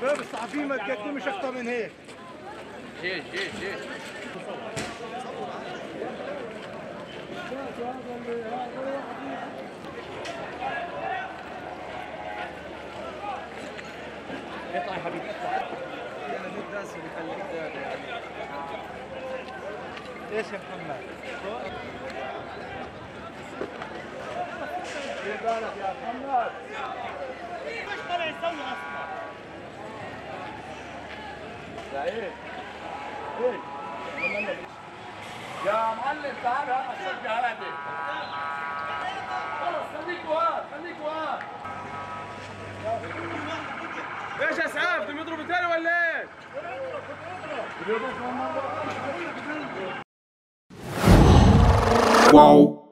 شباب الصحفيين ما تقدمش اكتر من هيك. جيش اطلع يا حبيبي اطلع. انا مو الداسي اللي خليك دافع. ايش يا محمد؟ كيف بالك يا محمد؟ مش طالع يسوي اصلا. سعيد يا معلم تعال هات صدق هادي. خلص خليكوا هاد. ايش يا اسعاف بدهم يضربوا ثاني ولا ايش؟ بدهم يضربوا واو.